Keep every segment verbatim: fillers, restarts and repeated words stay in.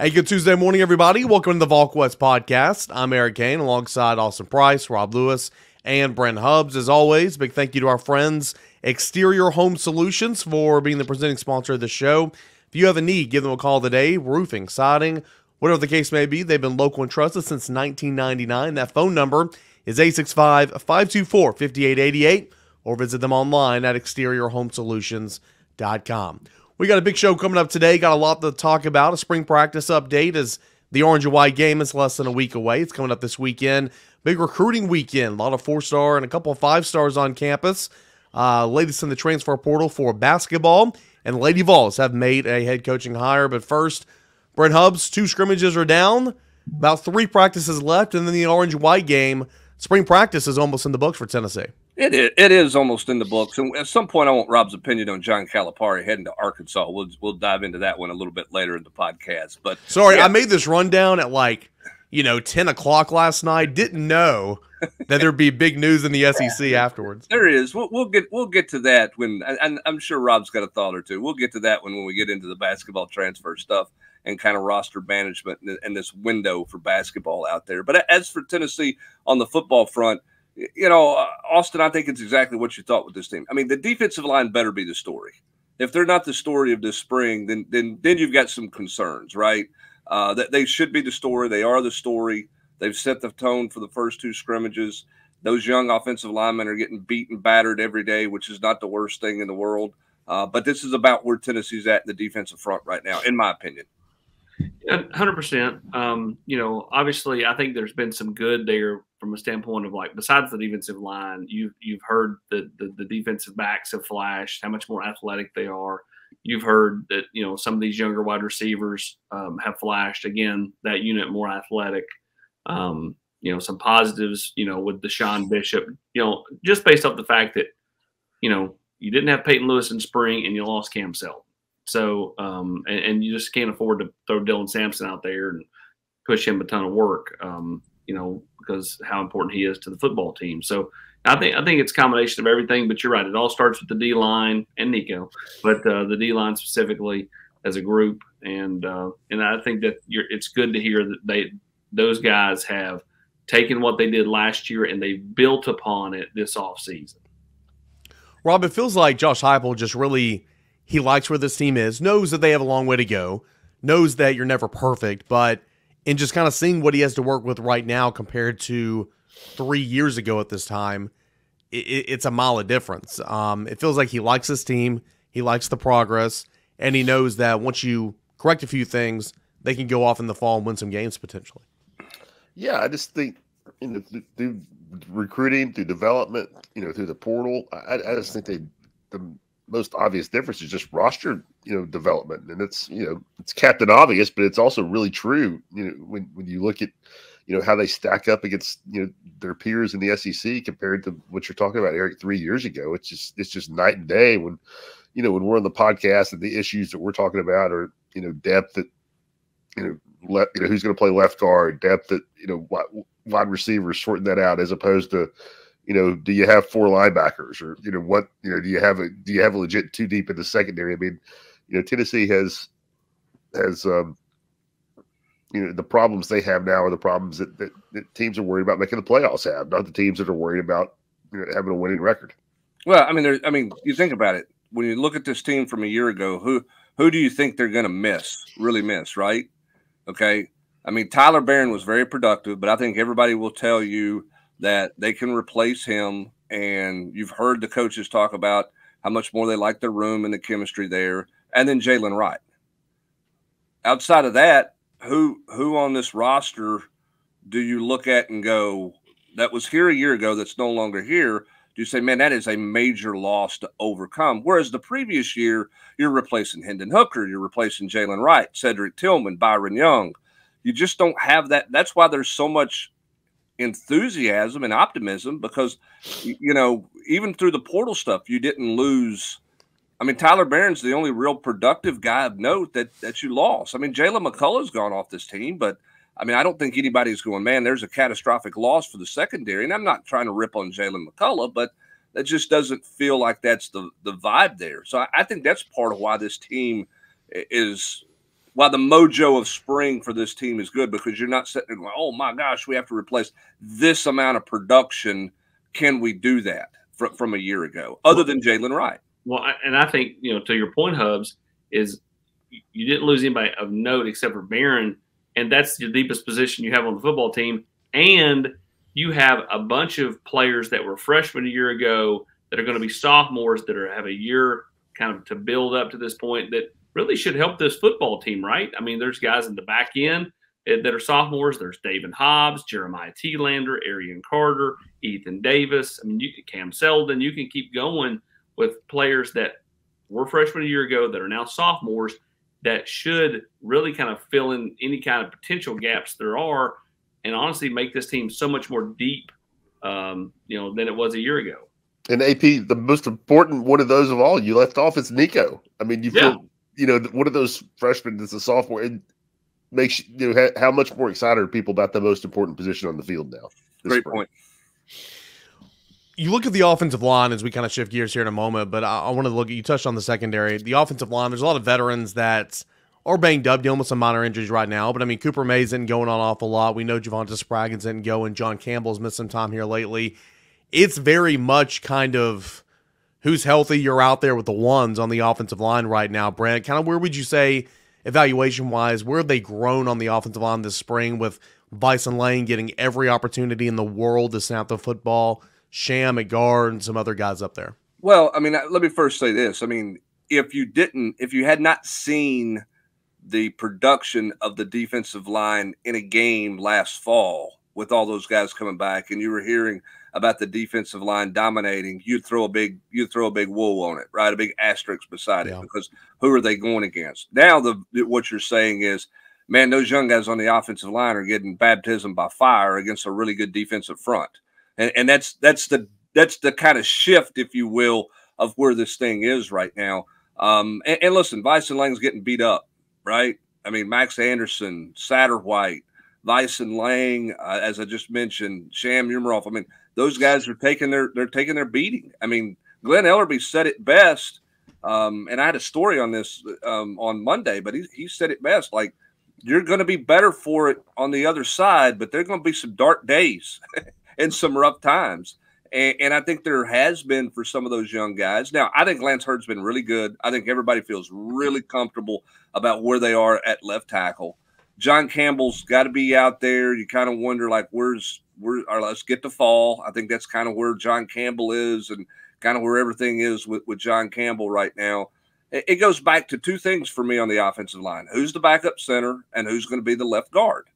Hey, good Tuesday morning, everybody. Welcome to the Volquest Podcast. I'm Eric Kane, alongside Austin Price, Rob Lewis, and Brent Hubbs. As always, big thank you to our friends, Exterior Home Solutions, for being the presenting sponsor of the show. If you have a need, give them a call today. Roofing, siding, whatever the case may be, they've been local and trusted since nineteen ninety-nine. That phone number is eight six five, five two four, five eight eight eight, or visit them online at exterior home solutions dot com. We got a big show coming up today. Got a lot to talk about. A spring practice update as the Orange and White game is less than a week away. It's coming up this weekend. Big recruiting weekend. A lot of four-star and a couple of five-stars on campus. Uh, latest in the transfer portal for basketball. And Lady Vols have made a head coaching hire. But first, Brent Hubbs, two scrimmages are down. About three practices left. And then the Orange and White game. Spring practice is almost in the books for Tennessee. It is, it is almost in the books. And at some point, I want Rob's opinion on John Calipari heading to Arkansas. We'll we'll dive into that one a little bit later in the podcast. But sorry, yeah. I made this rundown at like, you know, ten o'clock last night. Didn't know that there'd be big news in the S E C yeah. afterwards. There is. We'll, we'll get we'll get to that when, and I'm sure Rob's got a thought or two. We'll get to that one when we get into the basketball transfer stuff and kind of roster management and this window for basketball out there. But as for Tennessee on the football front, you know, Austin, I think it's exactly what you thought with this team. I mean, the defensive line better be the story. If they're not the story of this spring, then then then you've got some concerns, right? Uh, that they should be the story. They are the story. They've set the tone for the first two scrimmages. Those young offensive linemen are getting beat and battered every day, which is not the worst thing in the world. Uh, but this is about where Tennessee's at in the defensive front right now, in my opinion. one hundred percent. Um, you know, obviously, I think there's been some good there from a standpoint of, like, besides the defensive line, you've, you've heard the, the, the defensive backs have flashed, how much more athletic they are. You've heard that, you know, some of these younger wide receivers um, have flashed. Again, that unit more athletic. Um, you know, some positives, you know, with Deshaun Bishop, you know, just based off the fact that, you know, you didn't have Peyton Lewis in spring and you lost Cam Selton. So, um, and, and you just can't afford to throw Dylan Sampson out there and push him a ton of work, um, you know, because how important he is to the football team. So I think I think it's a combination of everything, but you're right. It all starts with the D-line and Nico, but uh, the D-line specifically as a group. And uh, and I think that you're, it's good to hear that they those guys have taken what they did last year and they built upon it this offseason. Rob, it feels like Josh Heupel just really – he likes where this team is, knows that they have a long way to go, knows that you're never perfect, but in just kind of seeing what he has to work with right now compared to three years ago at this time, it, it's a mile of difference. Um, it feels like he likes his team, he likes the progress, and he knows that once you correct a few things, they can go off in the fall and win some games potentially. Yeah, I just think in the, through recruiting, through development, you know, through the portal, I, I just think they the, – most obvious difference is just roster, you know, development. And it's, you know, it's captain obvious, but it's also really true. You know, when, when you look at, you know, how they stack up against, you know, their peers in the S E C compared to what you're talking about, Eric, three years ago, it's just, it's just night and day when, you know, when we're on the podcast and the issues that we're talking about are, you know, depth at, you know, left, you know, who's going to play left guard, depth at, you know, wide, wide receivers, sorting that out as opposed to, you know, do you have four linebackers, or you know what? You know, do you have a do you have a legit two deep in the secondary? I mean, you know, Tennessee has has um, you know, the problems they have now are the problems that, that, that teams are worried about making the playoffs have, not the teams that are worried about, you know, having a winning record. Well, I mean, there, I mean, you think about it when you look at this team from a year ago. Who who do you think they're going to miss? Really miss, right? Okay, I mean, Tyler Barron was very productive, but I think everybody will tell you that they can replace him, and you've heard the coaches talk about how much more they like the room and the chemistry there, and then Jalen Wright. Outside of that, who who on this roster do you look at and go, that was here a year ago, that's no longer here? Do you say, man, that is a major loss to overcome? Whereas the previous year, you're replacing Hendon Hooker, you're replacing Jalen Wright, Cedric Tillman, Byron Young. You just don't have that. That's why there's so much enthusiasm and optimism, because, you know, even through the portal stuff, you didn't lose. I mean, Tyler Barron's the only real productive guy of note that that you lost. I mean, Jalen McCullough's gone off this team, but I mean, I don't think anybody's going, man, there's a catastrophic loss for the secondary. And I'm not trying to rip on Jalen McCullough, but that just doesn't feel like that's the the vibe there. So I, I think that's part of why this team is why the mojo of spring for this team is good, because you're not sitting there going, oh, my gosh, we have to replace this amount of production. Can we do that from, from a year ago, other than Jalen Wright? Well, I, and I think, you know, to your point, Hubs, is you didn't lose anybody of note except for Barron, and that's your deepest position you have on the football team. And you have a bunch of players that were freshmen a year ago that are going to be sophomores that are have a year kind of to build up to this point that really should help this football team, right? I mean, there's guys in the back end that are sophomores. There's David Hobbs, Jeremiah Telander, Arian Carter, Ethan Davis, I mean, you, Cam Seldon. You can keep going with players that were freshmen a year ago that are now sophomores that should really kind of fill in any kind of potential gaps there are, and honestly make this team so much more deep, um, you know, than it was a year ago. And A P, the most important one of those of all you left off is Nico. I mean, you yeah. feel, you know, one of those freshmen that's a sophomore, and makes you know how much more excited are people about the most important position on the field now. Great spring. Point. You look at the offensive line as we kind of shift gears here in a moment, but I, I want to look at, you touched on the secondary, the offensive line. There's a lot of veterans that are banged up, dealing with some minor injuries right now. But I mean, Cooper Mays isn't going on off a lot. We know Javonte Spraggins didn't go, and John Campbell's missed some time here lately. It's very much kind of who's healthy. You're out there with the ones on the offensive line right now, Brent. Kind of where would you say, evaluation-wise, where have they grown on the offensive line this spring, with Bison Lane getting every opportunity in the world to snap the football, Sham at guard, and some other guys up there? Well, I mean, let me first say this. I mean, if you didn't, if you had not seen the production of the defensive line in a game last fall with all those guys coming back, and you were hearing about the defensive line dominating, you'd throw a big, you'd throw a big wool on it, right? A big asterisk beside yeah. it, because who are they going against? Now the what you're saying is, man, those young guys on the offensive line are getting baptism by fire against a really good defensive front. And, and that's that's the that's the kind of shift, if you will, of where this thing is right now. Um, and, and listen, Bison Lane's getting beat up, right? I mean, Max Anderson, Satterwhite, Bison Lane, uh, as I just mentioned, Sham Umaroff. I mean, those guys are taking their they're taking their beating. I mean, Glenn Ellerbe said it best, um, and I had a story on this um, on Monday, but he he said it best, like, you're going to be better for it on the other side, but there are going to be some dark days and some rough times. And, and I think there has been for some of those young guys. Now, I think Lance Hurd's been really good. I think everybody feels really comfortable about where they are at left tackle. John Campbell's got to be out there. You kind of wonder, like, where's where? Or let's get to fall. I think that's kind of where John Campbell is, and kind of where everything is with, with John Campbell right now. It, it goes back to two things for me on the offensive line: who's the backup center, and who's going to be the left guard.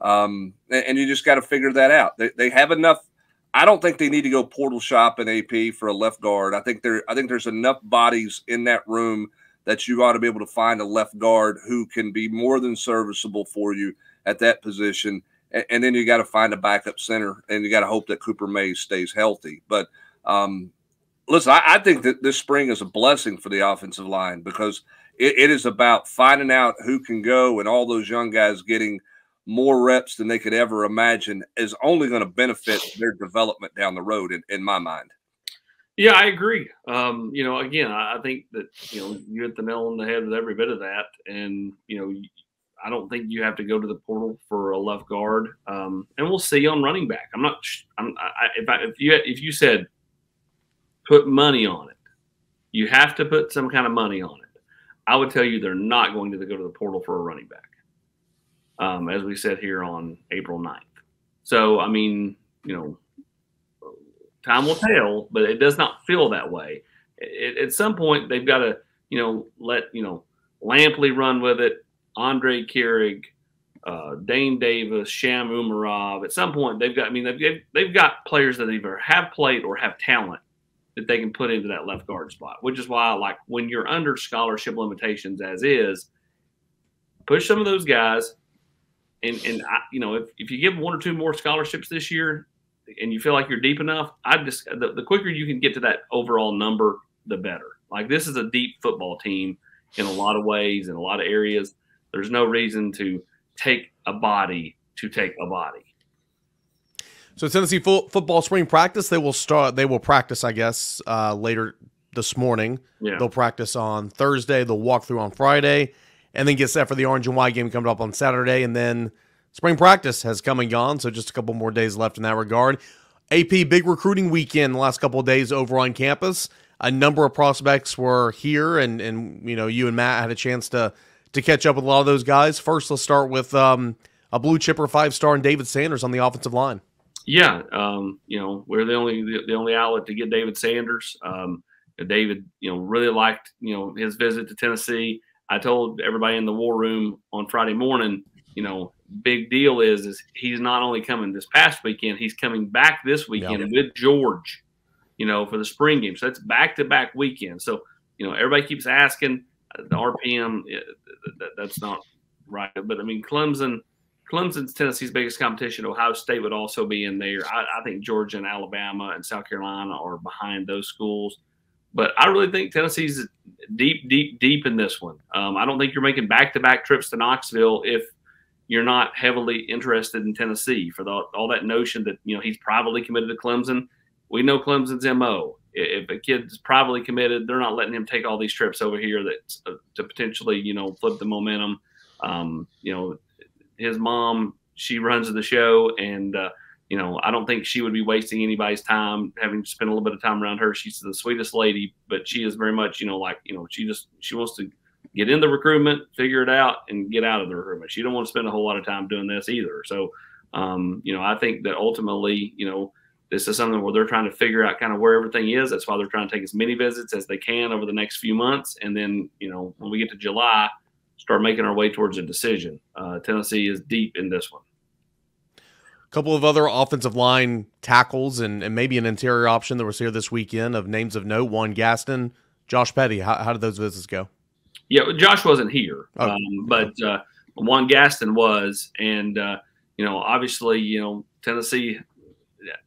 Um, and, and you just got to figure that out. They they have enough. I don't think they need to go portal shop in A P for a left guard. I think there I think there's enough bodies in that room that you ought to be able to find a left guard who can be more than serviceable for you at that position. And, and then you got to find a backup center, and you got to hope that Cooper Mays stays healthy. But um, listen, I, I think that this spring is a blessing for the offensive line, because it, it is about finding out who can go, and all those young guys getting more reps than they could ever imagine is only going to benefit their development down the road, in, in my mind. Yeah, I agree. Um, you know, again, I think that, you know, you hit the nail on the head with every bit of that. And, you know, I don't think you have to go to the portal for a left guard. Um, and we'll see on running back. I'm not I'm, I, if, I, if you if you said put money on it, you have to put some kind of money on it. I would tell you they're not going to go to the portal for a running back, um, as we said here on April ninth. So, I mean, you know, time will tell, but it does not feel that way. It, at some point, they've got to, you know, let, you know, Lampley run with it, Andre Keurig, uh, Dane Davis, Sham Umarov. At some point, they've got, I mean, they've, they've got players that either have played or have talent that they can put into that left guard spot, which is why, like, when you're under scholarship limitations as is, push some of those guys. And, and I, you know, if, if you give one or two more scholarships this year, and you feel like you're deep enough, I just the, the quicker you can get to that overall number, the better. Like, this is a deep football team in a lot of ways, in a lot of areas. There's no reason to take a body to take a body. So Tennessee fo football spring practice, they will start. They will practice, I guess, uh, later this morning. Yeah. They'll practice on Thursday. They'll walk through on Friday, and then get set for the Orange and White game coming up on Saturday. And then spring practice has come and gone, so just a couple more days left in that regard. A P, big recruiting weekend the last couple of days over on campus. A number of prospects were here, and, and you know, you and Matt had a chance to to catch up with a lot of those guys. First, let's start with um, a blue chipper five-star in David Sanders on the offensive line. Yeah, um, you know, we're the only the, the only outlet to get David Sanders. Um, David, you know, really liked, you know, his visit to Tennessee. I told everybody in the war room on Friday morning, you know, big deal is, is he's not only coming this past weekend, he's coming back this weekend yeah. with George, you know, for the spring game. So that's back-to-back weekend. So, you know, everybody keeps asking the R P M. That, that's not right. But, I mean, Clemson, Clemson's Tennessee's biggest competition. Ohio State would also be in there. I, I think Georgia and Alabama and South Carolina are behind those schools. But I really think Tennessee's deep, deep, deep in this one. Um, I don't think you're making back-to-back trips to Knoxville if you're not heavily interested in Tennessee. For the, all that notion that, you know, he's privately committed to Clemson, we know Clemson's M O. If a kid's privately committed, they're not letting him take all these trips over here that to potentially, you know, flip the momentum. Um, you know, his mom, she runs the show, and uh, – you know, I don't think she would be wasting anybody's time, having spent a little bit of time around her. She's the sweetest lady, but she is very much, you know, like, you know, she just, she wants to get in the recruitment, figure it out, and get out of the recruitment. She don't want to spend a whole lot of time doing this either. So, um, you know, I think that ultimately, you know, this is something where they're trying to figure out kind of where everything is. That's why they're trying to take as many visits as they can over the next few months. And then, you know, when we get to July, start making our way towards a decision. Uh, Tennessee is deep in this one. Couple of other offensive line tackles and, and maybe an interior option that was here this weekend of names of note: Juan Gaston, Josh Petty. How, how did those visits go? Yeah, Josh wasn't here, okay. um, but uh, Juan Gaston was, and uh, you know, obviously, you know, Tennessee,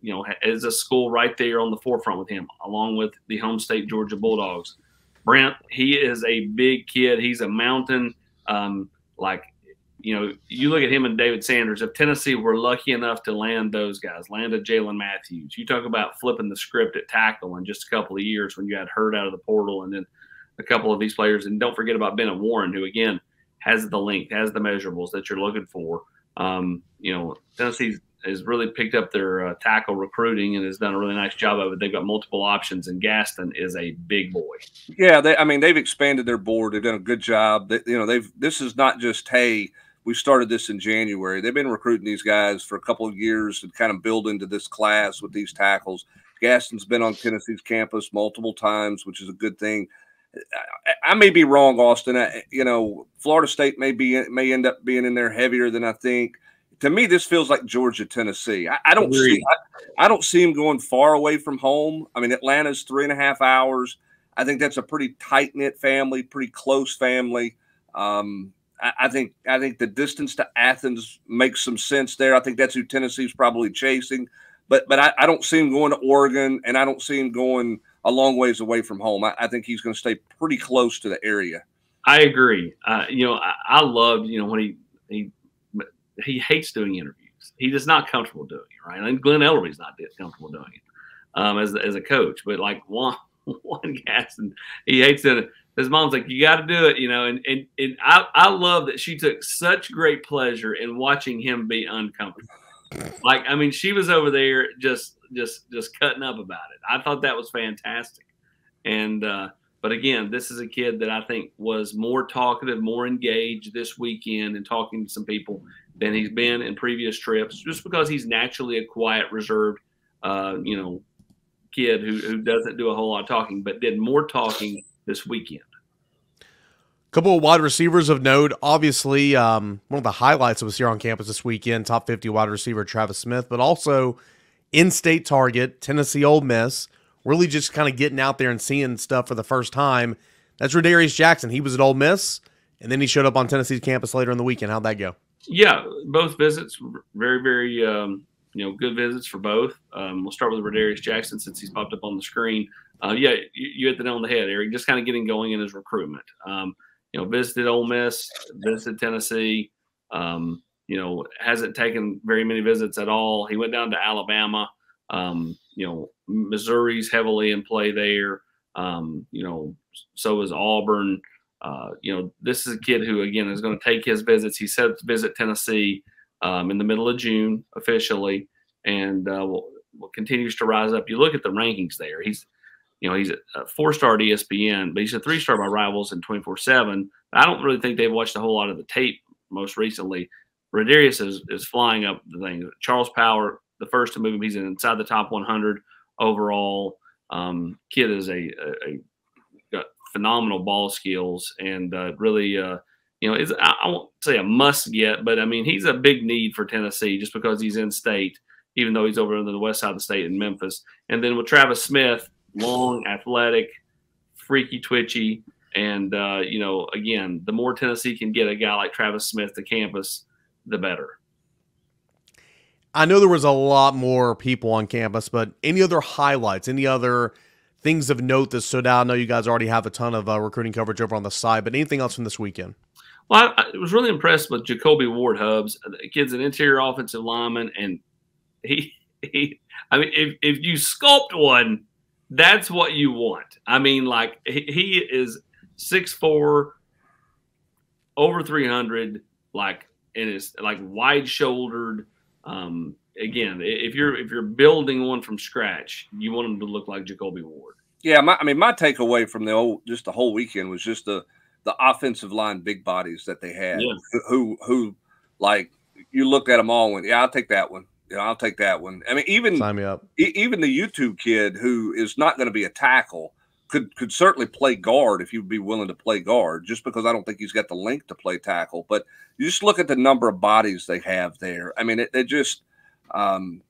you know, is a school right there on the forefront with him, along with the home state Georgia Bulldogs. Brent, he is a big kid. He's a mountain, um, like. You know, you look at him and David Sanders. If Tennessee were lucky enough to land those guys, land a Jalen Matthews, you talk about flipping the script at tackle in just a couple of years when you had Hurd out of the portal and then a couple of these players. And don't forget about Bennett Warren, who, again, has the length, has the measurables that you're looking for. Um, you know, Tennessee has really picked up their uh, tackle recruiting and has done a really nice job of it. They've got multiple options, and Gaston is a big boy. Yeah, they, I mean, they've expanded their board. They've done a good job. They, you know, they've this is not just, hey, we started this in January. They've been recruiting these guys for a couple of years and kind of build into this class with these tackles. Gaston's been on Tennessee's campus multiple times, which is a good thing. I, I may be wrong, Austin. I, you know, Florida State may be may end up being in there heavier than I think. To me, this feels like Georgia, Tennessee. I, I don't see I, I don't see him going far away from home. I mean, Atlanta's three and a half hours. I think that's a pretty tight knit family, pretty close family. Um, I think I think the distance to Athens makes some sense there. I think that's who Tennessee's probably chasing. But but I, I don't see him going to Oregon, and I don't see him going a long ways away from home. I, I think he's going to stay pretty close to the area. I agree. Uh, you know, I, I love, you know, when he, he he hates doing interviews. He's just not comfortable doing it, right? And Glenn Ellery's not comfortable doing it um, as, as a coach. But, like, Juan, Juan Gaston, he hates doing it. His mom's like, you got to do it, you know, and and, and I, I love that she took such great pleasure in watching him be uncomfortable. Like, I mean, she was over there just just just cutting up about it. I thought that was fantastic. And uh, but again, this is a kid that I think was more talkative, more engaged this weekend and talking to some people than he's been in previous trips, just because he's naturally a quiet, reserved, uh, you know, kid who, who doesn't do a whole lot of talking, but did more talking this weekend. A couple of wide receivers of note. Obviously, um, one of the highlights that was here on campus this weekend, top fifty wide receiver Travis Smith, but also in-state target, Tennessee Ole Miss, really just kind of getting out there and seeing stuff for the first time. That's Rodarius Jackson. He was at Ole Miss, and then he showed up on Tennessee's campus later in the weekend. How'd that go? Yeah, both visits, very, very um, you know, good visits for both. Um, we'll start with Rodarius Jackson since he's popped up on the screen. Uh, yeah, you, you hit the nail on the head, Eric. Just kind of getting going in his recruitment. Um, you know, visited Ole Miss, visited Tennessee. Um, you know, hasn't taken very many visits at all. He went down to Alabama. Um, you know, Missouri's heavily in play there. Um, you know, so is Auburn. uh, you know, this is a kid who, again, is going to take his visits. He said to visit Tennessee um, in the middle of June officially, and uh, will will continues to rise up. You look at the rankings there. He's, you know, he's a four-star at E S P N, but he's a three-star by Rivals and twenty-four seven. I don't really think they've watched a whole lot of the tape most recently. Rodarius is, is flying up the thing. Charles Power, the first to move him, he's inside the top one hundred overall. Um, kid is a, a, a got phenomenal ball skills, and uh, really, uh, you know, is I, I won't say a must get, but I mean, he's a big need for Tennessee just because he's in state, even though he's over on the west side of the state in Memphis. And then with Travis Smith, long, athletic, freaky, twitchy, and uh, you know, again, the more Tennessee can get a guy like Travis Smith to campus, the better. I know there was a lot more people on campus, but any other highlights, any other things of note that stood out? I know you guys already have a ton of uh, recruiting coverage over on the side, but anything else from this weekend? Well, I, I was really impressed with Jacoby Ward Hubs. The kid's an interior offensive lineman, and he, he I mean, if, if you sculpt one, that's what you want. I mean, like, he, he is six foot four, over three hundred, like, and is like wide-shouldered. Um, again, if you're if you're building one from scratch, you want them to look like Jacoby Ward. Yeah, my, I mean, my takeaway from the whole, just the whole weekend was just the the offensive line big bodies that they had. Yeah. Who, who who like you looked at them all and went, yeah, I'll take that one. Yeah, I'll take that one. I mean, even sign me up. E even the YouTube kid who is not going to be a tackle could could certainly play guard if you'd be willing to play guard, just because I don't think he's got the length to play tackle. But you just look at the number of bodies they have there. I mean, it, it just um,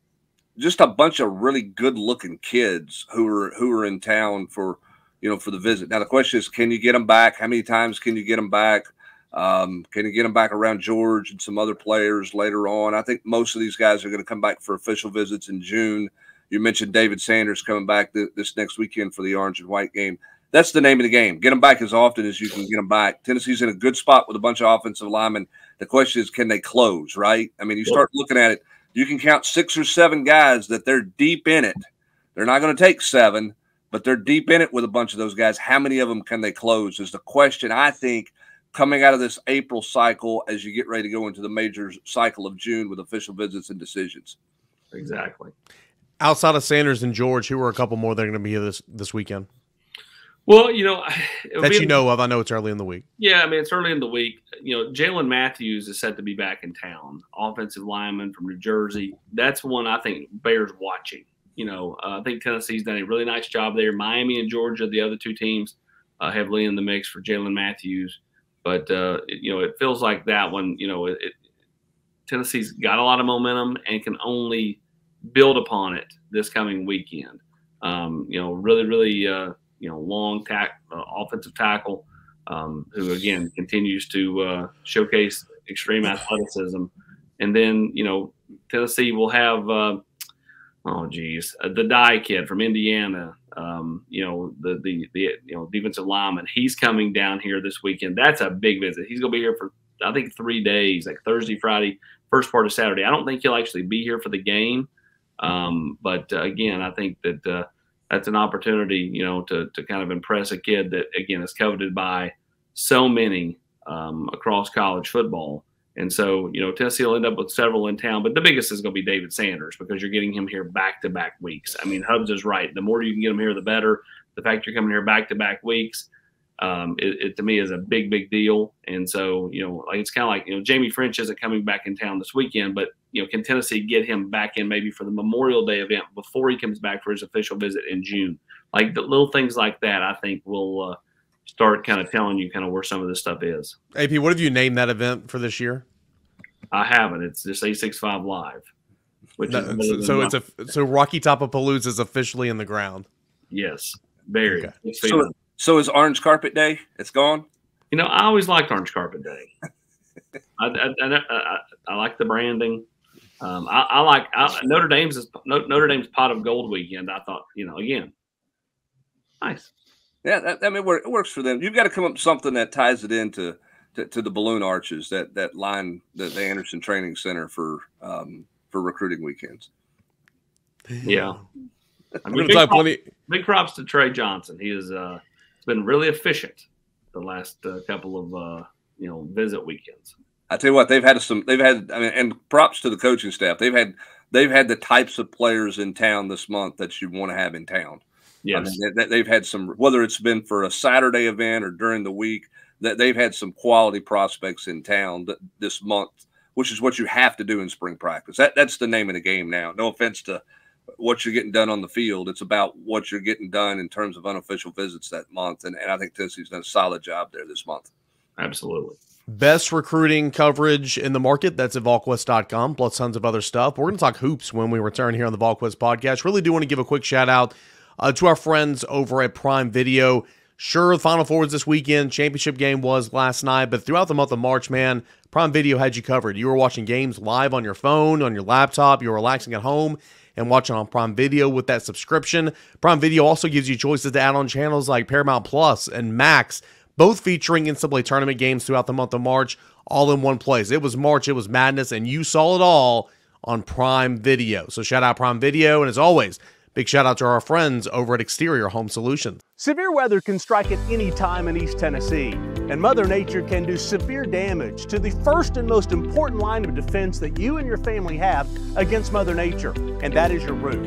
just a bunch of really good looking kids who are who are in town for, you know, for the visit. Now, the question is, can you get them back? How many times can you get them back? Um, can you get them back around George and some other players later on? I think most of these guys are going to come back for official visits in June. You mentioned David Sanders coming back th this next weekend for the Orange and White game. That's the name of the game. Get them back as often as you can get them back. Tennessee's in a good spot with a bunch of offensive linemen. The question is, can they close, right? I mean, you start looking at it, you can count six or seven guys that they're deep in it. They're not going to take seven, but they're deep in it with a bunch of those guys. How many of them can they close is the question, I think, coming out of this April cycle as you get ready to go into the major cycle of June with official visits and decisions. Exactly. Outside of Sanders and George, who are a couple more that are going to be here this, this weekend? Well, you know. That you know of. I know it's early in the week. Yeah, I mean, it's early in the week. You know, Jalen Matthews is set to be back in town, offensive lineman from New Jersey. That's one I think bears watching. You know, uh, I think Tennessee's done a really nice job there. Miami and Georgia, the other two teams, uh, heavily in the mix for Jalen Matthews. But, uh, it, you know, it feels like that one, you know, it, it, Tennessee's got a lot of momentum and can only – build upon it this coming weekend. Um, you know, really, really, uh, you know, long tack, uh, offensive tackle, um, who again continues to uh, showcase extreme athleticism. And then, you know, Tennessee will have, uh, oh geez, uh, the Dye kid from Indiana. Um, you know, the the the you know defensive lineman. He's coming down here this weekend. That's a big visit. He's going to be here for I think three days, like Thursday, Friday, first part of Saturday. I don't think he'll actually be here for the game. Um, but uh, again, I think that, uh, that's an opportunity, you know, to, to kind of impress a kid that again is coveted by so many, um, across college football. And so, you know, Tennessee will end up with several in town, but the biggest is going to be David Sanders because you're getting him here back to back weeks. I mean, Hubs is right. The more you can get him here, the better. The fact you're coming here back to back weeks, um, it, it to me is a big, big deal. And so, you know, like, it's kind of like, you know, Jamie French isn't coming back in town this weekend, but you know, can Tennessee get him back in maybe for the Memorial Day event before he comes back for his official visit in June? Like the little things like that, I think will uh, start kind of telling you kind of where some of this stuff is. A P, what have you named that event for this year? I haven't. It's just eight sixty-five Live. Which no, is so so it's a so Rocky Topapalooza is officially in the ground. Yes, very. Okay. So, so is Orange Carpet Day? It's gone. You know, I always liked Orange Carpet Day. I, I, I, I, I like the branding. Um, I, I like I, Notre Dame's Notre Dame's Pot of Gold weekend. I thought, you know, again, nice. Yeah, that, I mean, it works for them. You've got to come up with something that ties it into to, to the balloon arches that that line the, the Anderson Training Center for um, for recruiting weekends. Yeah, I mean, big, props, big props to Trey Johnson. He has uh, been really efficient the last uh, couple of uh, you know visit weekends. I tell you what, they've had some. They've had, I mean, and props to the coaching staff. They've had they've had the types of players in town this month that you want to have in town. Yes, I mean, they've had some. Whether it's been for a Saturday event or during the week, that they've had some quality prospects in town this month, which is what you have to do in spring practice. That that's the name of the game now. No offense to what you're getting done on the field. It's about what you're getting done in terms of unofficial visits that month. And, and I think Tennessee's done a solid job there this month. Absolutely. Best recruiting coverage in the market. That's at Volquest dot com, plus tons of other stuff. We're going to talk hoops when we return here on the Volquest podcast. Really do want to give a quick shout out uh, to our friends over at Prime Video. Sure, the Final Four was this weekend. Championship game was last night. But throughout the month of March, man, Prime Video had you covered. You were watching games live on your phone, on your laptop. You were relaxing at home and watching on Prime Video with that subscription. Prime Video also gives you choices to add on channels like Paramount Plus and Max, both featuring NCAA tournament games throughout the month of March, all in one place. It was March, it was madness, and you saw it all on Prime Video. So shout out Prime Video, and as always, big shout out to our friends over at Exterior Home Solutions. Severe weather can strike at any time in East Tennessee, and Mother Nature can do severe damage to the first and most important line of defense that you and your family have against Mother Nature, and that is your roof.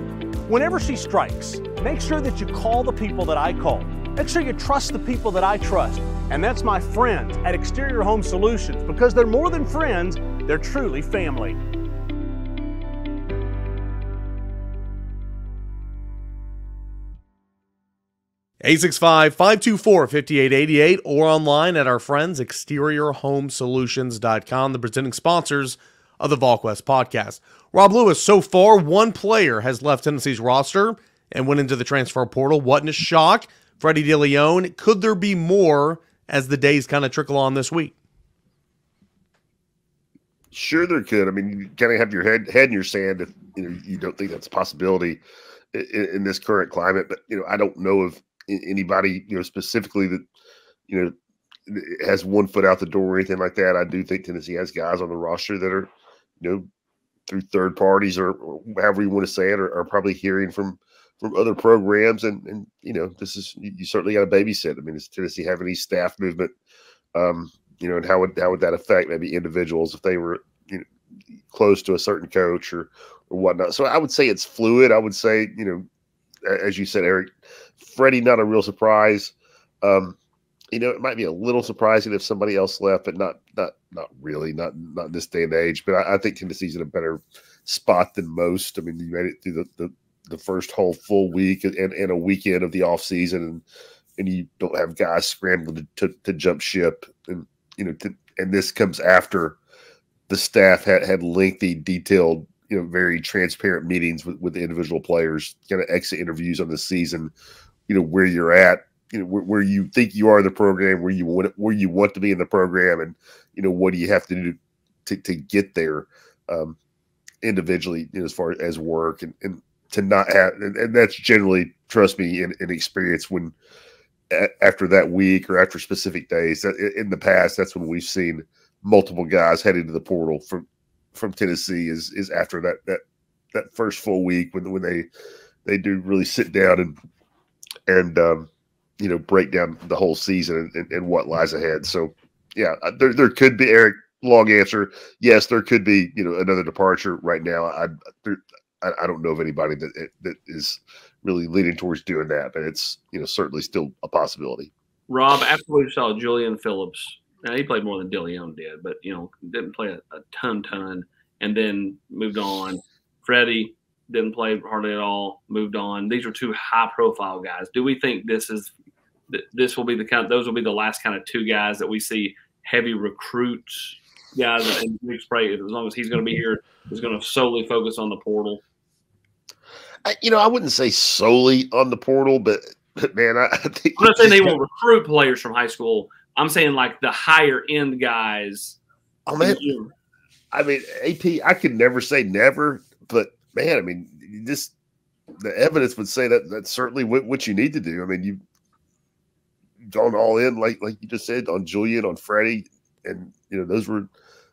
Whenever she strikes, make sure that you call the people that I call. Make sure you trust the people that I trust, and that's my friends at Exterior Home Solutions, because they're more than friends, they're truly family. eight six five, five two four, five eight eight eight or online at our friends exterior home solutions dot com, the presenting sponsors of the Volquest podcast. Rob Lewis, so far one player has left Tennessee's roster and went into the transfer portal. What a shock. Freddie DeLeon. Could there be more as the days kind of trickle on this week? Sure there could. I mean, you kind of have your head head in your sand if you know, you don't think that's a possibility in, in this current climate. But, you know, I don't know if anybody, you know, specifically that, you know, has one foot out the door or anything like that. I do think Tennessee has guys on the roster that are, you know, through third parties or, or however you want to say it, or are probably hearing from, from other programs. And, and, you know, this is, you, you certainly got to babysit. I mean, does Tennessee have any staff movement, um, you know, and how would, how would that affect maybe individuals if they were, you know, close to a certain coach or, or whatnot. So I would say it's fluid. I would say, you know, as you said, Eric, Freddie, not a real surprise. Um, you know, it might be a little surprising if somebody else left, but not not not really, not not in this day and age. But I, I think Tennessee's in a better spot than most. I mean, you made it through the the, the first whole full week and, and a weekend of the offseason, and and you don't have guys scrambling to, to, to jump ship. And, you know, to, and this comes after the staff had, had lengthy, detailed, you know, very transparent meetings with, with the individual players, kind of exit interviews on the season, you know, where you're at, you know, where, where you think you are in the program, where you want where you want to be in the program, and, you know, what do you have to do to, to get there um, individually, you know, as far as work and, and to not have, and, and that's generally, trust me, an, an experience when a, after that week or after specific days, that, in the past, that's when we've seen multiple guys heading to the portal from, from Tennessee is is after that that that first full week when when they they do really sit down and and um, you know break down the whole season and, and what lies ahead. So yeah, there there could be, Eric, long answer, yes, there could be, you know, another departure right now. I there, I don't know of anybody that that is really leaning towards doing that, but it's, you know, certainly still a possibility. Rob, after we saw Julian Phillips. Now, he played more than DeLeon did, but, you know, didn't play a, a ton, ton, and then moved on. Freddie didn't play hardly at all, moved on. These are two high-profile guys. Do we think this is this will be the kind? Those will be the last kind of two guys that we see heavy recruits guys in Nick Spray. As long as he's going to be here, he's going to solely focus on the portal. I, you know, I wouldn't say solely on the portal, but man, I, I think I'm not saying they will recruit players from high school. I'm saying like the higher end guys. I mean, I mean, A P, I could never say never, but man, I mean, this the evidence would say that that's certainly what, what you need to do. I mean, you've gone all in, like like you just said, on Julian, on Freddie, and you know those were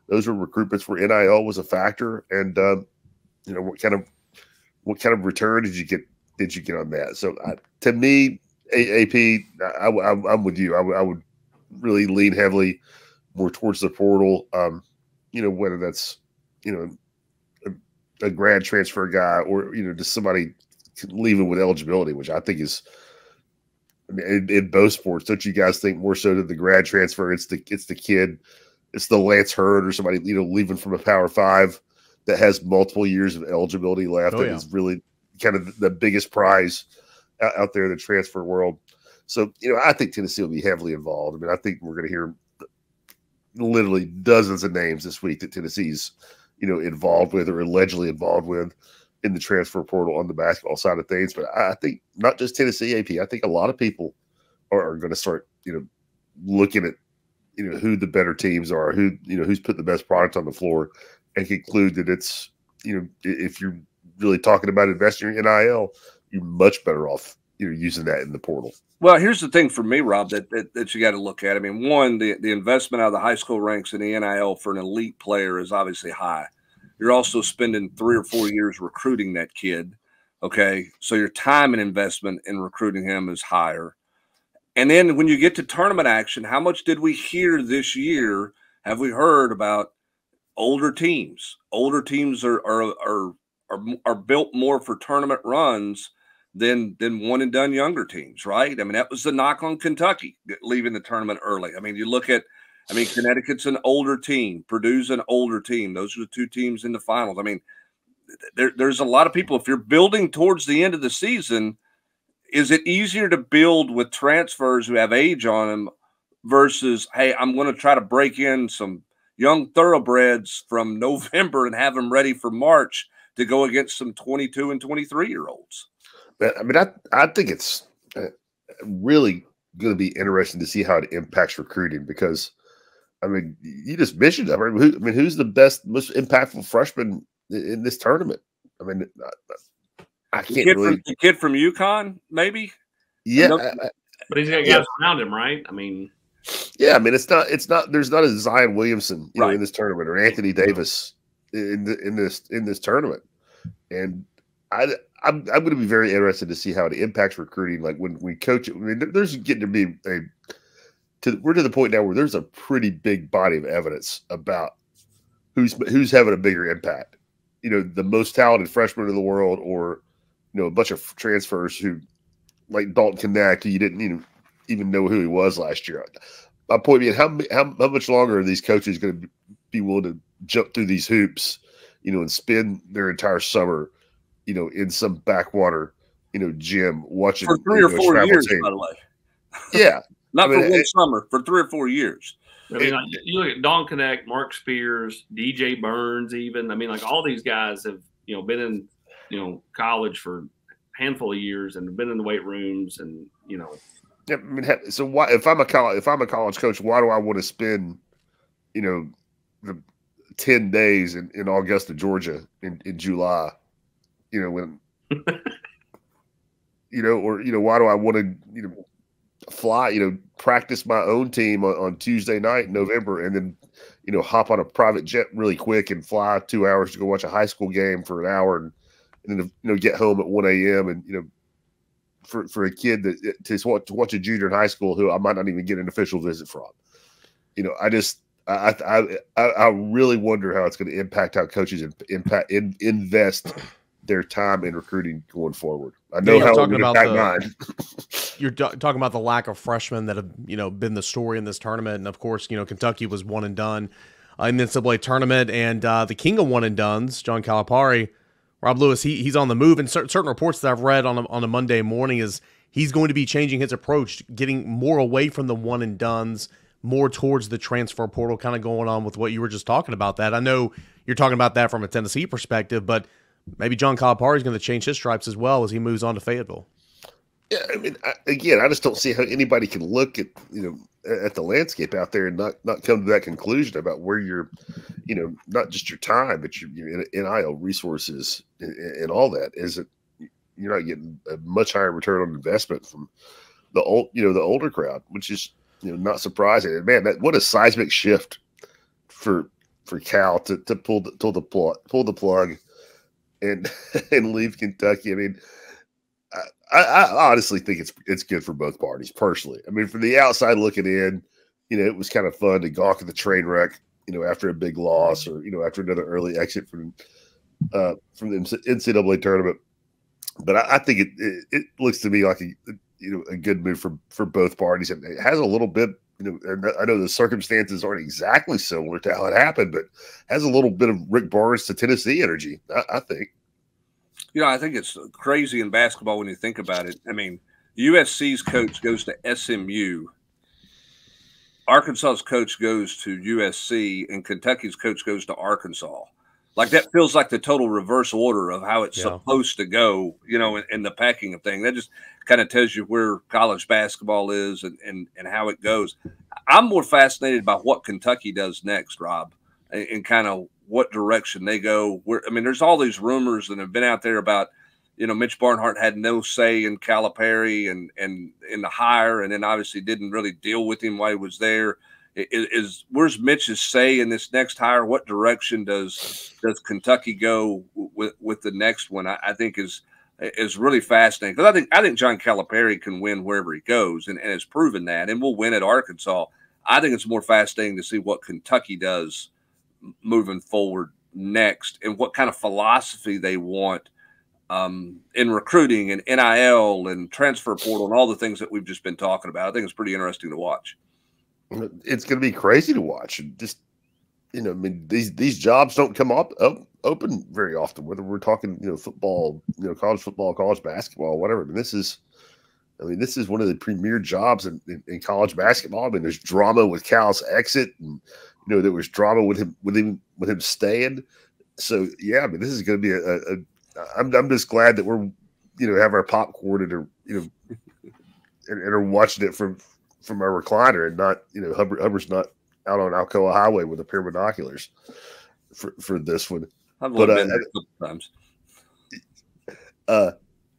those were recruitments where N I L was a factor, and um, you know what kind of what kind of return did you get did you get on that? So I, to me, A P, I, I, I'm with you. I, I would. really lean heavily more towards the portal. Um, you know, whether that's, you know, a, a grad transfer guy or, you know, just somebody leaving with eligibility, which I think is, I mean, in, in both sports, don't you guys think more so than the grad transfer? It's the, it's the kid, it's the Lance Hurd or somebody, you know, leaving from a power five that has multiple years of eligibility left. Oh, yeah. That is really kind of the biggest prize out, out there in the transfer world. So, you know, I think Tennessee will be heavily involved. I mean, I think we're going to hear literally dozens of names this week that Tennessee's, you know, involved with or allegedly involved with in the transfer portal on the basketball side of things. But I think not just Tennessee, A P, I think a lot of people are, are going to start, you know, looking at, you know, who the better teams are, who, you know, who's put the best product on the floor, and conclude that it's, you know, if you're really talking about investing in N I L, you're much better off, you know, using that in the portal. Well, here's the thing for me, Rob, that that, that you got to look at. I mean, one, the, the investment out of the high school ranks in the N I L for an elite player is obviously high. You're also spending three or four years recruiting that kid, okay? So your time and investment in recruiting him is higher. And then when you get to tournament action, how much did we hear this year? Have we heard about older teams? Older teams are are are are, are built more for tournament runs than than one and done younger teams, right? I mean, that was the knock on Kentucky leaving the tournament early. I mean, you look at, I mean, Connecticut's an older team, Purdue's an older team. Those are the two teams in the finals. I mean, there, there's a lot of people. If you're building towards the end of the season, is it easier to build with transfers who have age on them versus, hey, I'm going to try to break in some young thoroughbreds from November and have them ready for March to go against some twenty-two and twenty-three year olds? I mean, I, I think it's really going to be interesting to see how it impacts recruiting, because, I mean, you just mentioned that. I mean, who, I mean who's the best, most impactful freshman in this tournament? I mean, I, I can't the really. From, the kid from UConn, maybe? Yeah. I I, I, but he's got guys yeah. around him, right? I mean. Yeah, I mean, it's not, it's not, there's not a Zion Williamson you right. know, in this tournament, or Anthony Davis in the, in this, in this tournament. And I, I'm, I'm going to be very interested to see how it impacts recruiting. Like when we coach, I mean, there's getting to be a, to, we're to the point now where there's a pretty big body of evidence about who's, who's having a bigger impact, you know, the most talented freshman in the world, or, you know, a bunch of transfers who, like Dalton Knack, who you didn't, you know, even know who he was last year. My point being, how, how how much longer are these coaches going to be willing to jump through these hoops, you know, and spend their entire summer, you know, in some backwater, you know, gym watching for three or four years, by the way. Yeah, not for one summer, for three or four years. I mean, like, you look at Don Connect, Mark Spears, D J Burns, even. I mean, like all these guys have, you know, been in, you know, college for a handful of years and been in the weight rooms, and you know. Yeah, I mean, so why, if I'm a college, if I'm a college coach, why do I want to spend, you know, the ten days in, in Augusta, Georgia, in, in July, you know, when, you know, or you know, why do I want to, you know, fly, you know, practice my own team on, on Tuesday night in November, and then, you know, hop on a private jet really quick and fly two hours to go watch a high school game for an hour, and, and then you know get home at one A M and you know. For, for a kid that to watch, to watch a junior in high school who I might not even get an official visit from, you know, I just I I, I really wonder how it's going to impact how coaches impact in, invest their time in recruiting going forward. I know yeah, how talking about the, mine. You're talking about the lack of freshmen that have you know been the story in this tournament, and of course you know Kentucky was one and done uh, in the N C A A tournament, and uh, the king of one and dones, John Calipari. Rob Lewis, he he's on the move, and certain certain reports that I've read on a, on a Monday morning is he's going to be changing his approach, getting more away from the one and dones, more towards the transfer portal, kind of going on with what you were just talking about. That I know you're talking about that from a Tennessee perspective, but maybe John Calipari is going to change his stripes as well as he moves on to Fayetteville. Yeah, I mean, I, again, I just don't see how anybody can look at you know. at the landscape out there and not, not come to that conclusion about where your, you know, not just your time, but your, your N I L resources and, and all that is that you're not getting a much higher return on investment from the old, you know, the older crowd, which is, you know, not surprising. And man, that, what a seismic shift for, for Cal to, to pull the, pull the plug, pull the plug and, and leave Kentucky. I mean, I, I honestly think it's it's good for both parties personally. I mean, from the outside looking in, you know, it was kind of fun to gawk at the train wreck, you know, after a big loss or, you know, after another early exit from uh, from the N C double A tournament. But I, I think it, it it looks to me like a, you know, a good move for for both parties. And it has a little bit, you know, I know the circumstances aren't exactly similar to how it happened, but has a little bit of Rick Barnes to Tennessee energy, I, I think. You know, I think it's crazy in basketball when you think about it. I mean, U S C's coach goes to S M U. Arkansas's coach goes to U S C, and Kentucky's coach goes to Arkansas. Like, that feels like the total reverse order of how it's yeah. supposed to go, you know, in, in the packing of things. That just kind of tells you where college basketball is and, and, and how it goes. I'm more fascinated by what Kentucky does next, Rob, and, and kind of what direction they go. Where, I mean, there's all these rumors that have been out there about, you know, Mitch Barnhart had no say in Calipari and, and in the hire, and then obviously didn't really deal with him while he was there. Is, is where's Mitch's say in this next hire? What direction does does Kentucky go with with the next one? I, I think is is really fascinating, because I think I think John Calipari can win wherever he goes, and, and has proven that, and will win at Arkansas. I think it's more fascinating to see what Kentucky does moving forward next, and what kind of philosophy they want um, in recruiting and N I L and transfer portal and all the things that we've just been talking about. I think it's pretty interesting to watch. It's going to be crazy to watch. And just, you know, I mean, these, these jobs don't come up, up open very often, whether we're talking, you know, football, you know, college football, college basketball, whatever. I mean, this is, I mean, this is one of the premier jobs in, in, in college basketball. I mean, there's drama with Cal's exit, and, you know, there was drama with him, with him, with him staying. So, yeah, I mean, this is going to be a, a, a I'm, I'm just glad that we're, you know, have our popcorn and are, you know, and, and are watching it from, from our recliner, and not, you know, Hubbard, Hubbard's not out on Alcoa Highway with a pair of binoculars for, for this one. I've but, uh, been there a couple times. Uh,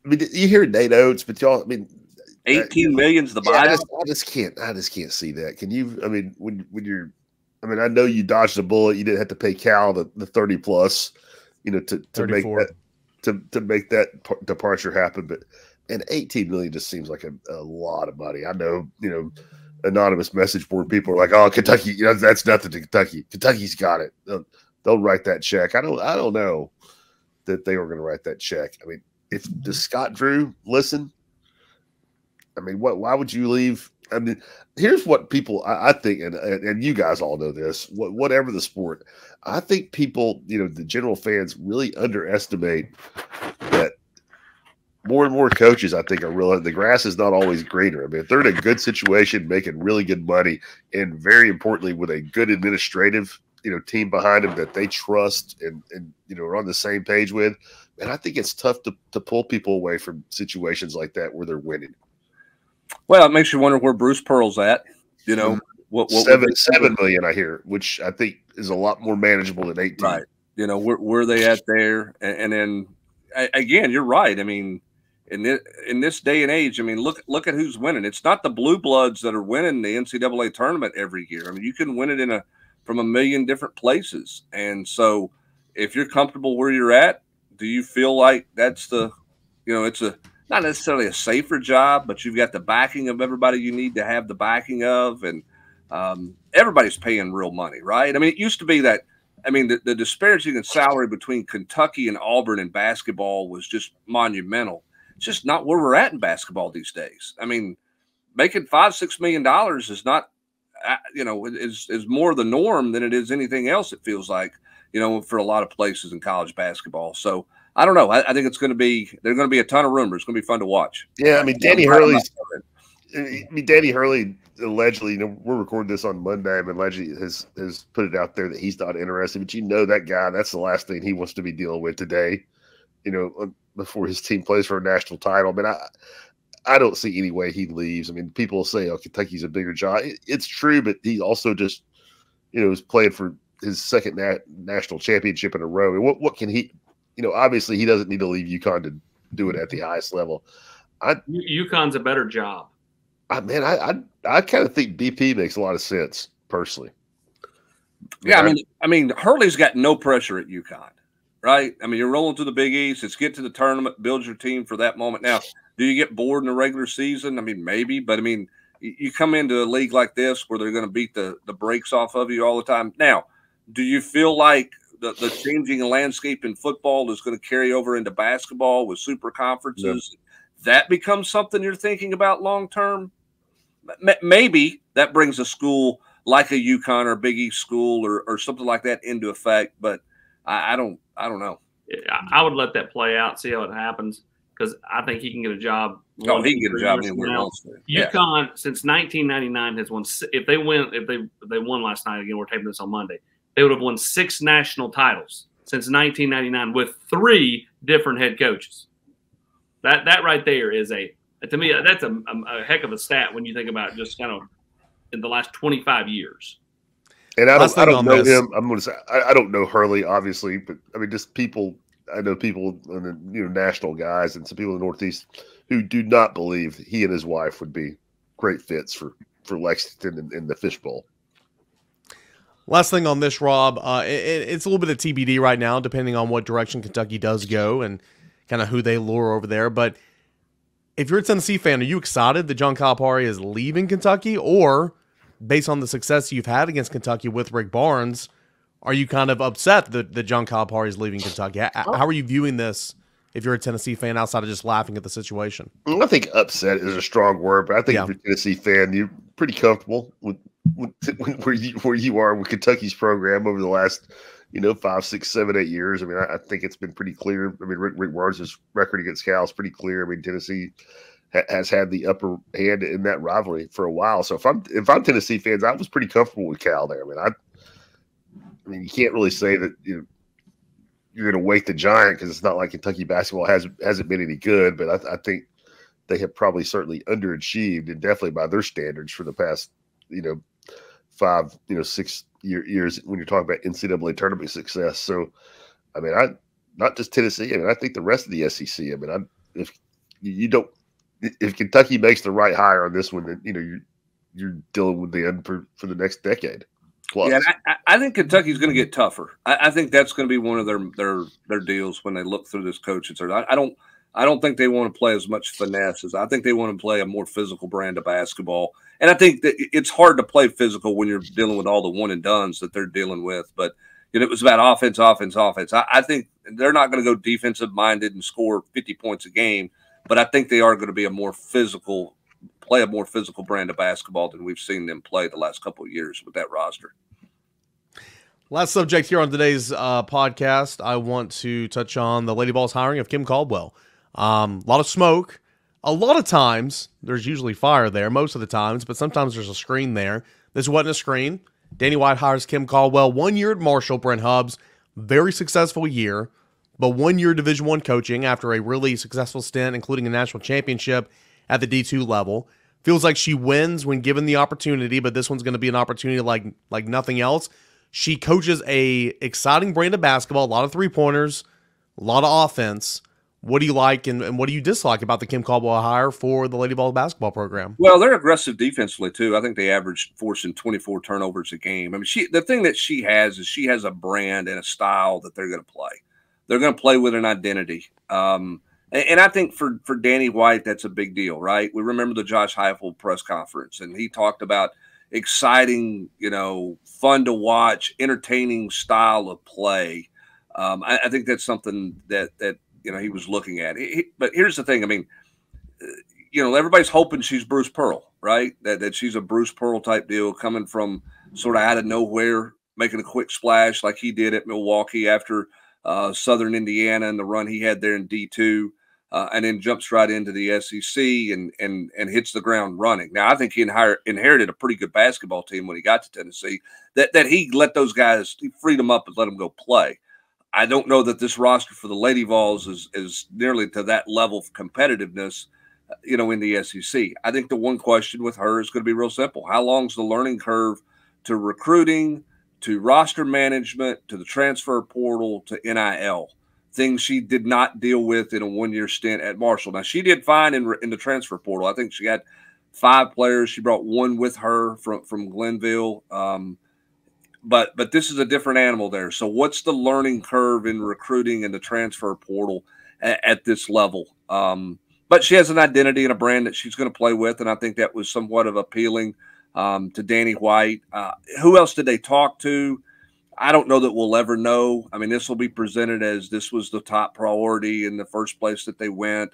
I mean, you hear Nate Oates, but y'all, I mean, eighteen uh, million's the yeah, buy. I, I just can't, I just can't see that. Can you? I mean, when when you're, I mean, I know you dodged a bullet. You didn't have to pay Cal the, the thirty plus, you know, to, to make that to to make that departure happen, but. And eighteen million just seems like a, a lot of money. I know, you know, anonymous message board people are like, "Oh, Kentucky, you know, that's nothing to Kentucky. Kentucky's got it. They'll, they'll write that check." I don't, I don't know that they were going to write that check. I mean, if does Scott Drew listen? I mean, what? Why would you leave? I mean, here's what people, I, I think, and, and and you guys all know this. What, whatever the sport, I think people, you know, the general fans really underestimate that. More and more coaches, I think, are realizing the grass is not always greener. I mean, if they're in a good situation, making really good money, and very importantly, with a good administrative, you know, team behind them that they trust and, and you know, are on the same page with, and I think it's tough to to pull people away from situations like that where they're winning. Well, it makes you wonder where Bruce Pearl's at. You know, what, what seven seven million, I hear, which I think is a lot more manageable than eighteen. Right. You know, where where they at there, and, and then I, again, you're right. I mean. In this, in this day and age, I mean, look look at who's winning. It's not the blue bloods that are winning the N C double A tournament every year. I mean, you can win it in a from a million different places. And so, if you're comfortable where you're at, do you feel like that's the, you know, it's a not necessarily a safer job, but you've got the backing of everybody you need to have the backing of, and um, everybody's paying real money, right? I mean, it used to be that. I mean, the, the disparity in salary between Kentucky and Auburn in basketball was just monumental. It's just not where we're at in basketball these days. I mean, making five, six million dollars is not, you know, is is more the norm than it is anything else. It feels like, you know, for a lot of places in college basketball. So I don't know. I, I think it's going to be there's going to be a ton of rumors. It's going to be fun to watch. Yeah, I mean, Danny Hurley's. I mean, Danny Hurley allegedly, you know, we're recording this on Monday, but allegedly has has put it out there that he's not interested. But you know, that guy, that's the last thing he wants to be dealing with today. You know, before his team plays for a national title. I mean, I, I don't see any way he leaves. I mean, people say, oh, Kentucky's a bigger job. It, it's true, but he also just, you know, is playing for his second nat national championship in a row. And what, what can he, you know, obviously he doesn't need to leave UConn to do it at the highest level. I, UConn's a better job. I mean, I, I, I kind of think B P makes a lot of sense personally. Yeah. You know, I mean, I mean, Hurley's got no pressure at UConn. Right? I mean, you're rolling through the Big East. It's get to the tournament, build your team for that moment. Now, do you get bored in the regular season? I mean, maybe, but I mean, you come into a league like this where they're going to beat the, the brakes off of you all the time. Now, do you feel like the, the changing landscape in football is going to carry over into basketball with super conferences? Yeah. That becomes something you're thinking about long-term? Maybe that brings a school like a UConn or Big East school or, or something like that into effect, but I, I don't I don't know. I would let that play out, see how it happens, because I think he can get a job. Oh, he can get a job anywhere else. Yeah. UConn, since nineteen ninety-nine, has won. If they win, if they if they won last night, again, we're taping this on Monday, they would have won six national titles since nineteen ninety-nine with three different head coaches. That that right there is a to me that's a, a, a heck of a stat when you think about just kind of in the last twenty-five years. And I don't, I don't know him. I'm going to say I, I don't know Hurley, obviously, but I mean, just people. I know people, you know, national guys and some people in the Northeast who do not believe he and his wife would be great fits for for Lexington and, and the Fishbowl. Last thing on this, Rob, uh, it, it's a little bit of T B D right now, depending on what direction Kentucky does go and kind of who they lure over there. But if you're a Tennessee fan, are you excited that John Calipari is leaving Kentucky, or based on the success you've had against Kentucky with Rick Barnes, are you kind of upset that, that John Calipari is leaving Kentucky? How are you viewing this if you're a Tennessee fan outside of just laughing at the situation? I think upset is a strong word, but I think yeah. if you're a Tennessee fan, you're pretty comfortable with, with, with where, you, where you are with Kentucky's program over the last you know, five, six, seven, eight years. I mean, I, I think it's been pretty clear. I mean, Rick, Rick Barnes' record against Cal is pretty clear. I mean, Tennessee ha has had the upper hand in that rivalry for a while. So if I'm if I'm Tennessee fans, I was pretty comfortable with Cal there. I mean, I – I mean, you can't really say that you know, you're going to wake the giant because it's not like Kentucky basketball has, hasn't been any good, but I, th I think they have probably certainly underachieved, and definitely by their standards for the past, you know, five, you know, six year, years when you're talking about N C double A tournament success. So, I mean, I not just Tennessee, I mean, I think the rest of the S E C. I mean, I if you don't, if Kentucky makes the right hire on this one, then, you know, you're, you're dealing with the end for, for the next decade. Plus. Yeah, I, I think Kentucky's going to get tougher. I, I think that's going to be one of their their their deals when they look through this coaching search. I, I don't I don't think they want to play as much finesse as I think they want to play a more physical brand of basketball. And I think that it's hard to play physical when you're dealing with all the one and dones that they're dealing with. But you know, it was about offense, offense, offense. I, I think they're not going to go defensive minded and score fifty points a game. But I think they are going to be a more physical. Play a more physical brand of basketball than we've seen them play the last couple of years with that roster. Last subject here on today's uh, podcast, I want to touch on the Lady Balls hiring of Kim Caldwell. Um, a lot of smoke. A lot of times, there's usually fire there most of the times, but sometimes there's a screen there. This wasn't a screen. Danny White hires Kim Caldwell. One year at Marshall, Brent Hubbs. Very successful year, but one year Division One coaching after a really successful stint, including a national championship at the D two level. Feels like she wins when given the opportunity, but this one's going to be an opportunity like like nothing else. She coaches a exciting brand of basketball, a lot of three-pointers, a lot of offense. What do you like and, and what do you dislike about the Kim Caldwell hire for the Lady Ball basketball program? Well, they're aggressive defensively, too. I think they averaged forcing twenty-four turnovers a game. I mean, she the thing that she has is she has a brand and a style that they're going to play. They're going to play with an identity. Um And I think for, for Danny White, that's a big deal, right? We remember the Josh Heupel press conference, and he talked about exciting, you know, fun to watch, entertaining style of play. Um, I, I think that's something that, that you know, he was looking at. He, he, but here's the thing. I mean, you know, everybody's hoping she's Bruce Pearl, right? That, that she's a Bruce Pearl type deal coming from sort of out of nowhere, making a quick splash like he did at Milwaukee after uh, Southern Indiana and the run he had there in D two. Uh, and then jumps right into the S E C and and and hits the ground running. Now, I think he inher inherited a pretty good basketball team when he got to Tennessee. That that he let those guys, he freed them up and let them go play. I don't know that this roster for the Lady Vols is is nearly to that level of competitiveness, you know, in the S E C. I think the one question with her is going to be real simple: how long's the learning curve to recruiting, to roster management, to the transfer portal, to N I L? Things she did not deal with in a one-year stint at Marshall. Now, she did fine in, in the transfer portal. I think she got five players. She brought one with her from, from Glenville. Um, but but this is a different animal there. So what's the learning curve in recruiting in the transfer portal at, at this level? Um, but she has an identity and a brand that she's going to play with, and I think that was somewhat of appealing um, to Danny White. Uh, who else did they talk to? I don't know that we'll ever know. I mean, this will be presented as this was the top priority in the first place that they went.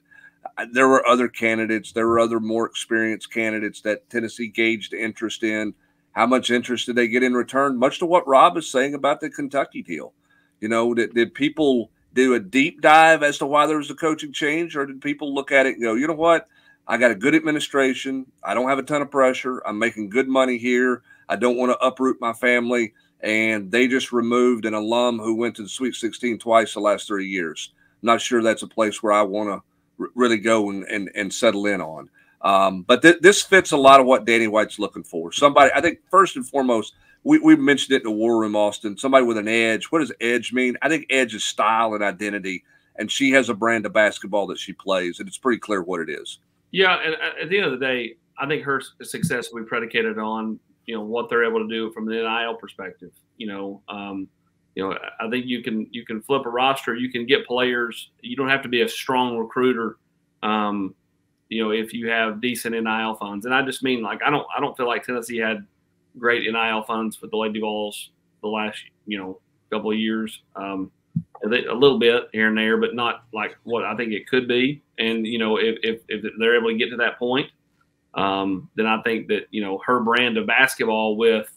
There were other candidates. There were other more experienced candidates that Tennessee gauged interest in. How much interest did they get in return? Much to what Rob is saying about the Kentucky deal. You know, did, did people do a deep dive as to why there was a coaching change, or did people look at it and go, you know what? I got a good administration. I don't have a ton of pressure. I'm making good money here. I don't want to uproot my family. And they just removed an alum who went to the Sweet sixteen twice the last three years. I'm not sure that's a place where I want to r- really go and, and, and settle in on. Um, but th- this fits a lot of what Danny White's looking for. Somebody, I think, first and foremost, we, we mentioned it in the War Room, Austin, somebody with an edge. What does edge mean? I think edge is style and identity, and she has a brand of basketball that she plays, and it's pretty clear what it is. Yeah, and at the end of the day, I think her success will be predicated on – you know, what they're able to do from the N I L perspective. You know, um, you know, I think you can you can flip a roster. You can get players. You don't have to be a strong recruiter. Um, you know, if you have decent N I L funds, and I just mean like I don't I don't feel like Tennessee had great N I L funds for the Lady Vols the last you know couple of years. Um, a little bit here and there, but not like what I think it could be. And you know, if if, if they're able to get to that point. Um, then I think that, you know, her brand of basketball with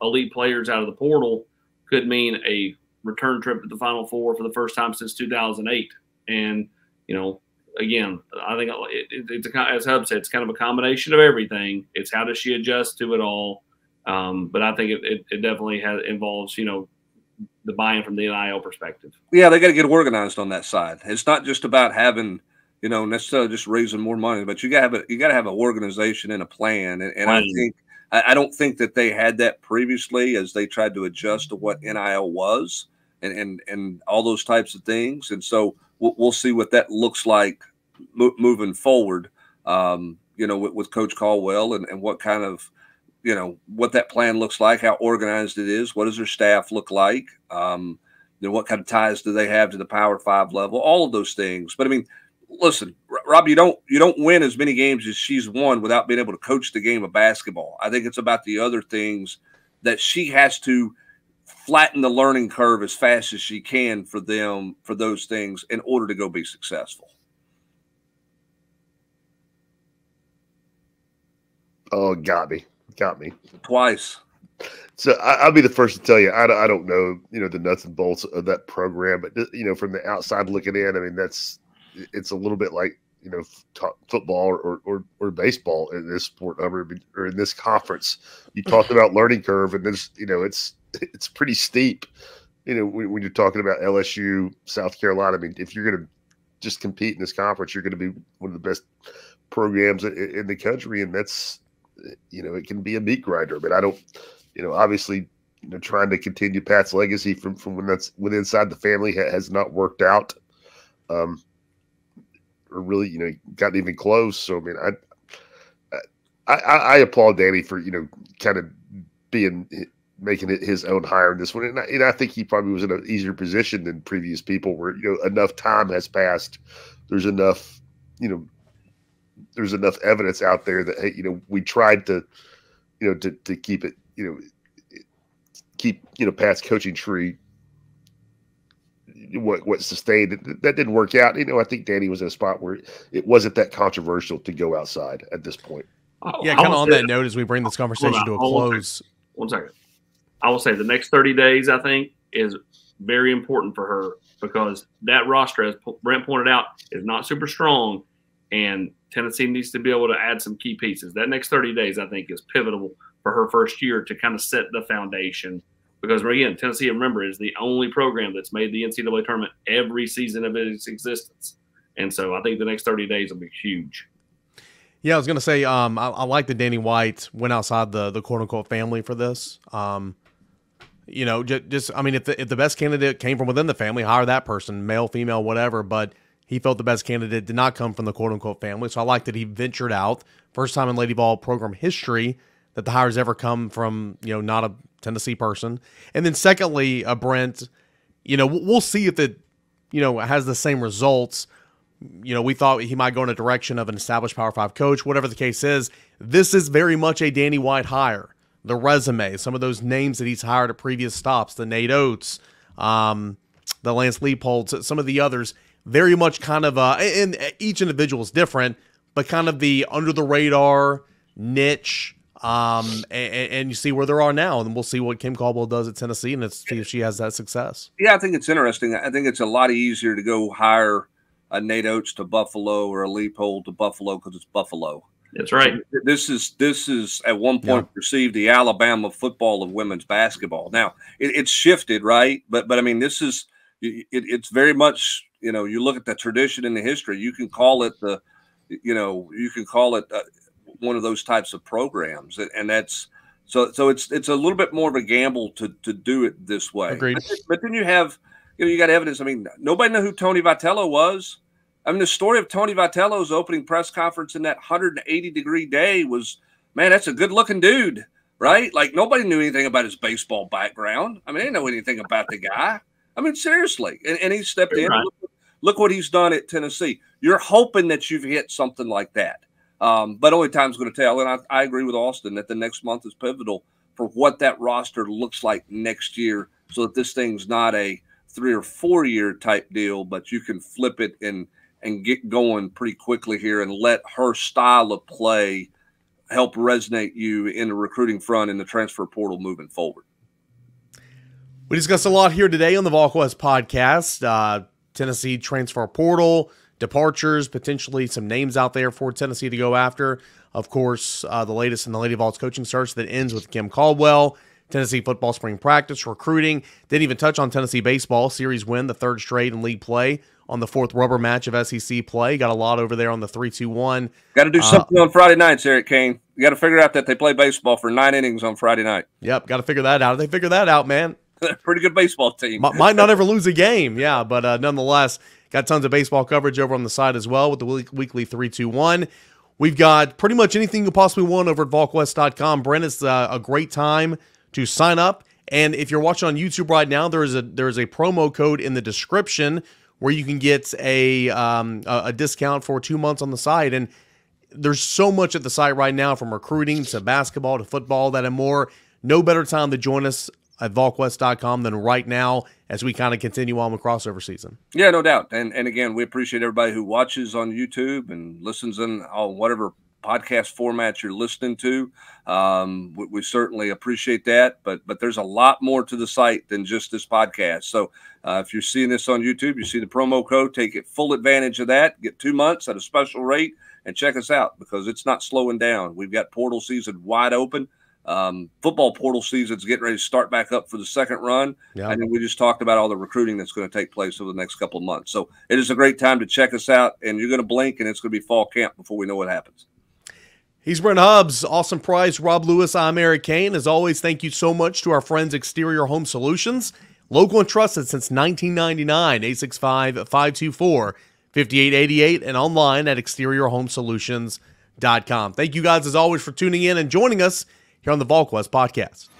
elite players out of the portal could mean a return trip to the Final Four for the first time since two thousand eight. And, you know, again, I think it, it, it's a, as Hub said, it's kind of a combination of everything. It's how does she adjust to it all? Um, but I think it, it, it definitely has, involves, you know, the buy-in from the N I L perspective. Yeah, they got to get organized on that side. It's not just about having – you know, necessarily just raising more money, but you gotta have a, you gotta have an organization and a plan. And, and right. I think I, I don't think that they had that previously as they tried to adjust to what N I L was and and, and all those types of things. And so we'll, we'll see what that looks like mo- moving forward. Um, you know, with, with Coach Caldwell and, and what kind of you know what that plan looks like, how organized it is, what does their staff look like, um, then what kind of ties do they have to the Power Five level, all of those things. But I mean. Listen, Rob, you don't you don't win as many games as she's won without being able to coach the game of basketball. I think it's about the other things that she has to flatten the learning curve as fast as she can for them, for those things in order to go be successful. Oh, got me. Got me. Twice. So I, I'll be the first to tell you, I, I don't know, you know, the nuts and bolts of that program, but, you know, from the outside looking in, I mean, that's, it's a little bit like, you know, t- football or, or or baseball in this sport or in this conference. You talked about learning curve, and there's, you know, it's it's pretty steep. You know, when, when you're talking about L S U, South Carolina, I mean, if you're going to just compete in this conference, you're going to be one of the best programs in, in the country, and that's, you know, it can be a meat grinder. But I don't, you know, obviously, you know, trying to continue Pat's legacy from, from when that's when inside the family ha- has not worked out. Um, Or really, you know, gotten even close. So I mean, I, I, I applaud Danny for, you know, kind of being making it his own hire in this one, and I, and I think he probably was in an easier position than previous people, where, you know, enough time has passed. There's enough, you know, there's enough evidence out there that, hey, you know, we tried to, you know, to to keep it, you know, keep you know Pat's coaching tree. What what sustained it, that didn't work out. You know, I think Danny was in a spot where it wasn't that controversial to go outside at this point. Oh, yeah, kind of on say, that note, as we bring this conversation to a close. One second. I will say the next thirty days, I think, is very important for her, because that roster, as Brent pointed out, is not super strong, and Tennessee needs to be able to add some key pieces. That next thirty days, I think, is pivotal for her first year to kind of set the foundation. Because, again, Tennessee, remember, is the only program that's made the N C double A tournament every season of its existence. And so I think the next thirty days will be huge. Yeah, I was going to say, um, I, I like that Danny White went outside the, the quote-unquote family for this. Um, you know, just, just I mean, if the, if the best candidate came from within the family, hire that person, male, female, whatever. But he felt the best candidate did not come from the quote-unquote family. So I like that he ventured out. First time in Lady Ball program history that the hires ever come from, you know, not a Tennessee person. And then secondly, uh, Brent, you know, we'll see if it, you know, has the same results, you know, we thought he might go in a direction of an established Power Five coach, whatever the case is. This is very much a Danny White hire. The resume, some of those names that he's hired at previous stops, the Nate Oates, um, the Lance Leapolds, some of the others, very much kind of, uh, and each individual is different, but kind of the under the radar niche, um, and, and you see where there are now, and we'll see what Kim Caldwell does at Tennessee and let's see if she has that success. Yeah, I think it's interesting. I think it's a lot easier to go hire a Nate Oates to Buffalo or a Leopold to Buffalo because it's Buffalo. That's right. This is this is at one point yeah. perceived the Alabama football of women's basketball. Now it, it's shifted, right? But but I mean, this is it, it's very much, you know, you look at the tradition and the history. You can call it the, you know, you can call it uh, one of those types of programs, and that's so so it's it's a little bit more of a gamble to to do it this way. Agreed. But, but then you have, you know, you got evidence. I mean, nobody knew who Tony Vitello was. I mean, the story of Tony Vitello's opening press conference in that one hundred eighty degree day was, man, that's a good-looking dude, right? Like, nobody knew anything about his baseball background. I mean, they didn't know anything about the guy. I mean, seriously. And, and he stepped You're in. Right. Look, look what he's done at Tennessee. You're hoping that you've hit something like that. Um, but only time's going to tell. And I, I agree with Austin that the next month is pivotal for what that roster looks like next year so that this thing's not a three- or four-year type deal, but you can flip it and – and get going pretty quickly here and let her style of play help resonate you in the recruiting front and the transfer portal moving forward. We discussed a lot here today on the Volquest podcast, uh, Tennessee transfer portal, departures, potentially some names out there for Tennessee to go after. Of course, uh, the latest in the Lady Vols coaching search that ends with Kim Caldwell, Tennessee football spring practice, recruiting. Didn't even touch on Tennessee baseball series win, the third straight in league play on the fourth rubber match of S E C play. Got a lot over there on the three two one. Got to do something uh, on Friday nights, Eric Kane. You got to figure out that they play baseball for nine innings on Friday night. Yep, got to figure that out. If they figure that out, man, pretty good baseball team. Might not ever lose a game, yeah, but uh, nonetheless, got tons of baseball coverage over on the side as well with the weekly three two one. We've got pretty much anything you possibly want over at Volquest dot com. Brent, it's uh, a great time to sign up. And if you're watching on YouTube right now, there is a there is a promo code in the description where you can get a um, a discount for two months on the site. And there's so much at the site right now, from recruiting to basketball to football, that and more. No better time to join us at Volquest dot com than right now as we kind of continue on with crossover season. Yeah, no doubt. And and again, we appreciate everybody who watches on YouTube and listens in on whatever podcast format you're listening to. Um, we, we certainly appreciate that, but but there's a lot more to the site than just this podcast. So uh, if you're seeing this on YouTube, you see the promo code, take it full advantage of that, get two months at a special rate, and check us out because it's not slowing down. We've got portal season wide open. Um, football portal season's getting ready to start back up for the second run. Yeah. And then we just talked about all the recruiting that's going to take place over the next couple of months. So it is a great time to check us out, and you're going to blink and it's going to be fall camp before we know what happens. He's Brent Hubbs, Austin Price, Rob Lewis, I'm Eric Kane. As always, thank you so much to our friends Exterior Home Solutions, local and trusted since nineteen ninety-nine, eight six five, five two four, five eight eight eight, and online at exterior home solutions dot com. Thank you guys, as always, for tuning in and joining us here on the Volquest Podcast.